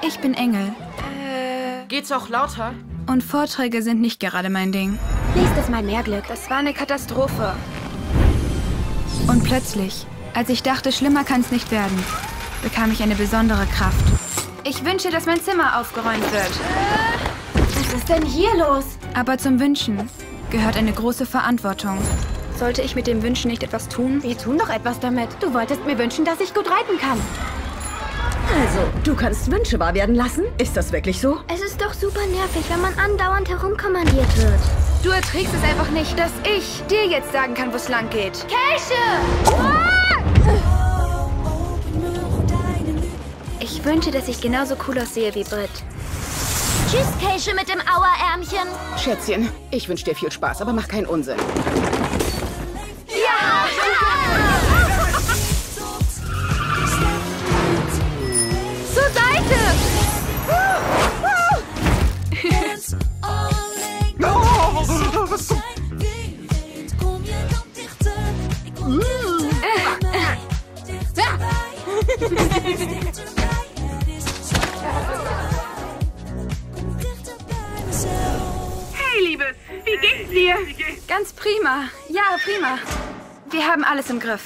Ich bin Engel. Geht's auch lauter? Und Vorträge sind nicht gerade mein Ding. Nächstes Mal mehr Glück. Das war eine Katastrophe. Und plötzlich, als ich dachte, schlimmer kann's nicht werden, bekam ich eine besondere Kraft. Ich wünsche, dass mein Zimmer aufgeräumt wird. Was ist denn hier los? Aber zum Wünschen gehört eine große Verantwortung. Sollte ich mit dem Wünschen nicht etwas tun? Wir tun doch etwas damit. Du wolltest mir wünschen, dass ich gut reiten kann. Also, du kannst Wünsche wahr werden lassen? Ist das wirklich so? Es ist doch super nervig, wenn man andauernd herumkommandiert wird. Du erträgst es einfach nicht, dass ich dir jetzt sagen kann, wo es lang geht. Keische! Ah! Ich wünsche, dass ich genauso cool aussehe wie Britt. Tschüss, Keische mit dem Auerärmchen. Schätzchen, ich wünsche dir viel Spaß, aber mach keinen Unsinn. Hey, Liebes, wie geht's dir? Ganz prima. Ja, prima. Wir haben alles im Griff.